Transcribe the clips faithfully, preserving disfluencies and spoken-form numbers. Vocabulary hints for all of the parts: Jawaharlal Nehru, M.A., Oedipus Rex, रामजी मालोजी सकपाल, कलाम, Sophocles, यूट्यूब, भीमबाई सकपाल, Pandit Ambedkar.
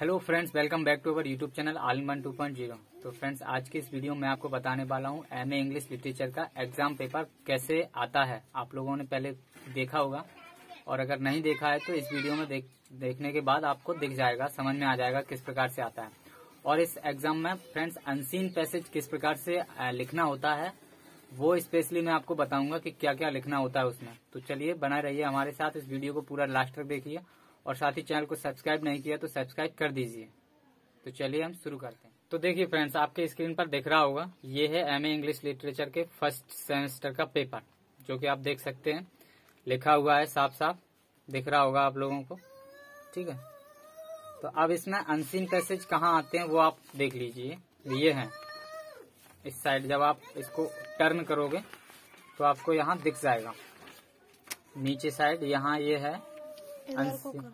Hello friends, welcome back to our यूट्यूब channel आलमन two point zero. तो friends, आज के इस वीडियो में आपको बताने वाला हूँ एमए इंग्लिश लिटरेचर का एग्जाम पेपर कैसे आता है। आप लोगों ने पहले देखा होगा, और अगर नहीं देखा है तो इस वीडियो में देख, देखने के बाद आपको दिख जाएगा, समझ में आ जाएगा किस प्रकार से आता है। और इस एग्जाम में फ्रेंड्स अनसीन पैसेज किस प्रकार से लिखना होता है वो स्पेशली मैं आपको बताऊंगा कि क्या क्या लिखना होता है उसमें। तो चलिए बना रहिए हमारे साथ, इस वीडियो को पूरा लास्ट तक देखिए, और साथ ही चैनल को सब्सक्राइब नहीं किया तो सब्सक्राइब कर दीजिए। तो चलिए हम शुरू करते हैं। तो देखिए फ्रेंड्स, आपके स्क्रीन पर दिख रहा होगा, ये है एमए इंग्लिश लिटरेचर के फर्स्ट सेमेस्टर का पेपर, जो कि आप देख सकते हैं लिखा हुआ है, साफ साफ दिख रहा होगा आप लोगों को, ठीक है। तो अब इसमें अनसीन पैसेज कहाँ आते हैं वो आप देख लीजिए। ये है इस साइड, जब आप इसको टर्न करोगे तो आपको यहाँ दिख जाएगा नीचे साइड, यहाँ ये है अनसीन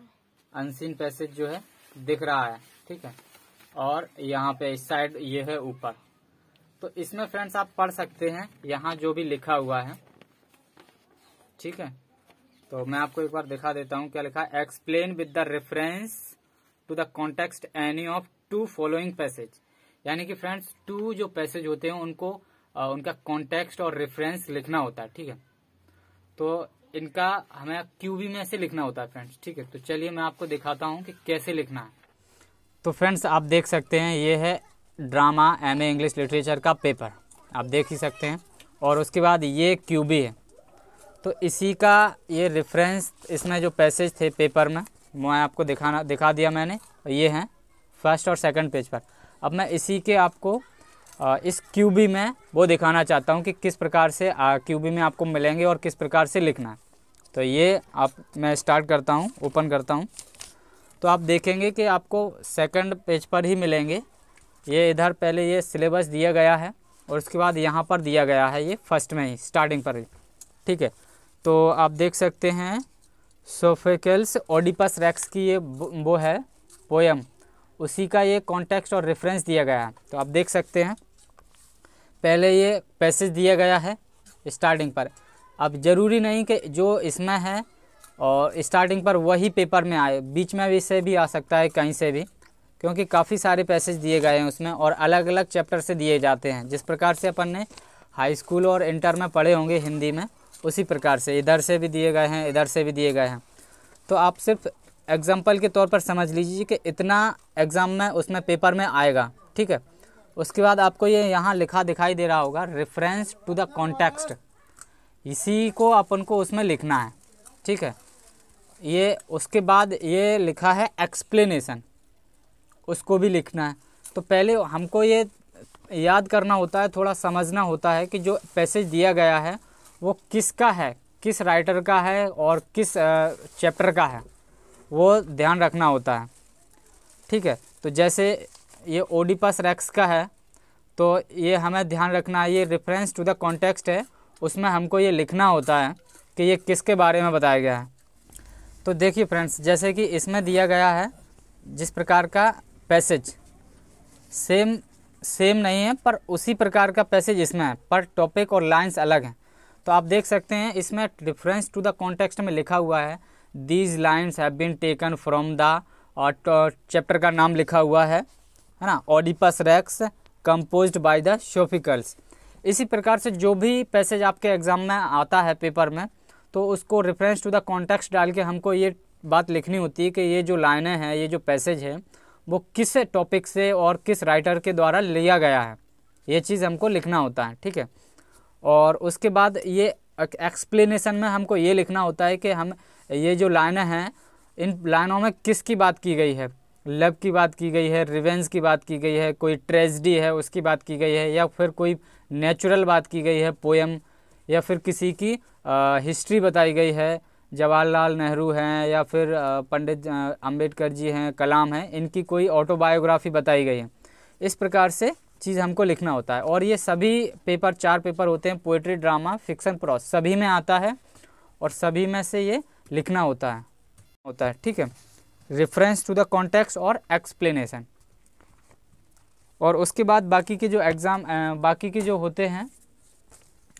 अनसीन पैसेज जो है दिख रहा है, ठीक है। और यहाँ पे इस साइड ये है ऊपर। तो इसमें फ्रेंड्स आप पढ़ सकते हैं यहाँ जो भी लिखा हुआ है, ठीक है। तो मैं आपको एक बार दिखा देता हूँ क्या लिखा है। Explain with the reference to the context any of to following passage, यानी कि फ्रेंड्स टू जो पैसेज होते हैं उनको आ, उनका कॉन्टेक्स्ट और रेफरेंस लिखना होता है, ठीक है। तो इनका हमें क्यूबी में से लिखना होता है फ्रेंड्स, ठीक है। तो चलिए मैं आपको दिखाता हूँ कि कैसे लिखना है। तो फ्रेंड्स आप देख सकते हैं, ये है ड्रामा एमए इंग्लिश लिटरेचर का पेपर, आप देख ही सकते हैं। और उसके बाद ये क्यूबी है, तो इसी का ये रेफरेंस, इसमें जो पैसेज थे पेपर में मैं आपको दिखाना दिखा दिया मैंने, ये हैं फर्स्ट और सेकंड पेज पर। अब मैं इसी के आपको इस क्यूबी में वो दिखाना चाहता हूँ कि किस प्रकार से क्यूबी में आपको मिलेंगे और किस प्रकार से लिखना है। तो ये आप मैं स्टार्ट करता हूँ, ओपन करता हूँ, तो आप देखेंगे कि आपको सेकंड पेज पर ही मिलेंगे। ये इधर पहले ये सिलेबस दिया गया है, और उसके बाद यहाँ पर दिया गया है ये फर्स्ट में ही, स्टार्टिंग पर ही, ठीक है। तो आप देख सकते हैं सोफोकल्स ओडिपस रेक्स की ये वो है पोएम, उसी का ये कॉन्टेक्स्ट और रेफरेंस दिया गया है। तो आप देख सकते हैं पहले ये पैसेज दिया गया है स्टार्टिंग पर। अब ज़रूरी नहीं कि जो इसमें है और स्टार्टिंग पर वही पेपर में आए, बीच में भी से भी आ सकता है कहीं से भी, क्योंकि काफ़ी सारे पैसेज दिए गए हैं उसमें, और अलग अलग चैप्टर से दिए जाते हैं। जिस प्रकार से अपन ने हाई स्कूल और इंटर में पढ़े होंगे हिंदी में, उसी प्रकार से इधर से भी दिए गए हैं, इधर से भी दिए गए हैं। तो आप सिर्फ एग्जाम्पल के तौर पर समझ लीजिए कि इतना एग्ज़ाम में उसमें पेपर में आएगा, ठीक है। उसके बाद आपको ये यहाँ लिखा दिखाई दे रहा होगा रेफरेंस टू द कॉन्टेक्स्ट, इसी को अपन को उसमें लिखना है, ठीक है। ये उसके बाद ये लिखा है एक्सप्लेनेशन, उसको भी लिखना है। तो पहले हमको ये याद करना होता है, थोड़ा समझना होता है कि जो पैसेज दिया गया है वो किसका है, किस राइटर का है और किस चैप्टर का है, वो ध्यान रखना होता है, ठीक है। तो जैसे ये ओडिपस रेक्स का है, तो ये हमें ध्यान रखना है, ये रेफरेंस टू द कॉन्टेक्स्ट है, उसमें हमको ये लिखना होता है कि ये किसके बारे में बताया गया है। तो देखिए फ्रेंड्स, जैसे कि इसमें दिया गया है जिस प्रकार का पैसेज, सेम सेम नहीं है पर उसी प्रकार का पैसेज इसमें है, पर टॉपिक और लाइन्स अलग हैं। तो आप देख सकते हैं इसमें रेफरेंस टू द कॉन्टेक्स्ट में लिखा हुआ है these lines have been taken from the, और चैप्टर का नाम लिखा हुआ है है ना, Oedipus Rex composed by the Sophocles. इसी प्रकार से जो भी पैसेज आपके एग्ज़ाम में आता है पेपर में, तो उसको रेफरेंस टू द कॉन्टेक्स्ट डाल के हमको ये बात लिखनी होती है कि ये जो लाइनें हैं, ये जो पैसेज है, वो किस टॉपिक से और किस राइटर के द्वारा लिया गया है, ये चीज़ हमको लिखना होता है, ठीक है। और उसके बाद ये एक्सप्लेनेशन में हमको ये लिखना होता है कि हम ये जो लाइनें हैं, इन लाइनों में किसकी बात की गई है, लव की बात की गई है, रिवेंज की बात की गई है, कोई ट्रेजडी है उसकी बात की गई है, या फिर कोई नेचुरल बात की गई है पोएम, या फिर किसी की आ, हिस्ट्री बताई गई है, जवाहरलाल नेहरू हैं या फिर आ, पंडित अंबेडकर जी हैं, कलाम हैं, इनकी कोई ऑटोबायोग्राफी बताई गई है। इस प्रकार से चीज़ हमको लिखना होता है। और ये सभी पेपर, चार पेपर होते हैं, पोइट्री, ड्रामा, फिक्सन, प्रॉस, सभी में आता है और सभी में से ये लिखना होता है होता है ठीक है। रेफरेंस टू द कॉन्टेक्स्ट और एक्सप्लेनेशन। और उसके बाद बाकी के जो एग्ज़ाम बाकी के जो होते हैं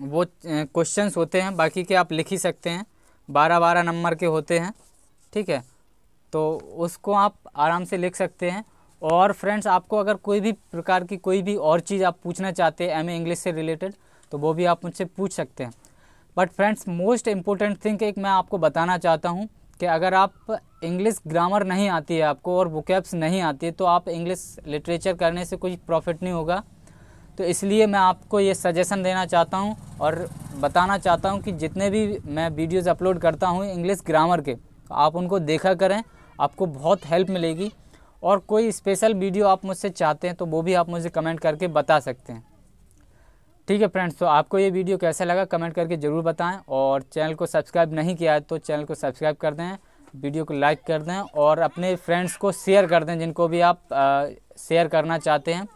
वो क्वेश्चंस होते हैं, बाकी के आप लिख ही सकते हैं, बारह बारह नंबर के होते हैं, ठीक है। तो उसको आप आराम से लिख सकते हैं। और फ्रेंड्स, आपको अगर कोई भी प्रकार की कोई भी और चीज़ आप पूछना चाहते हैं एम ए इंग्लिश से रिलेटेड, तो वो भी आप मुझसे पूछ सकते हैं। But friends, most important thing एक मैं आपको बताना चाहता हूँ कि अगर आप इंग्लिश ग्रामर नहीं आती है आपको और वोकैब्स नहीं आती है, तो आप इंग्लिश लिटरेचर करने से कुछ प्रॉफिट नहीं होगा। तो इसलिए मैं आपको ये सजेशन देना चाहता हूँ और बताना चाहता हूँ कि जितने भी मैं वीडियोज़ अपलोड करता हूँ इंग्लिश ग्रामर के, तो आप उनको देखा करें, आपको बहुत हेल्प मिलेगी। और कोई स्पेशल वीडियो आप मुझसे चाहते हैं तो वो भी आप मुझे कमेंट करके बता सकते हैं। ठीक है फ्रेंड्स, तो आपको ये वीडियो कैसा लगा कमेंट करके ज़रूर बताएं। और चैनल को सब्सक्राइब नहीं किया है तो चैनल को सब्सक्राइब कर दें, वीडियो को लाइक कर दें और अपने फ्रेंड्स को शेयर कर दें जिनको भी आप आ, शेयर करना चाहते हैं।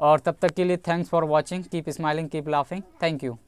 और तब तक के लिए thanks for watching, keep smiling, keep laughing, thank you.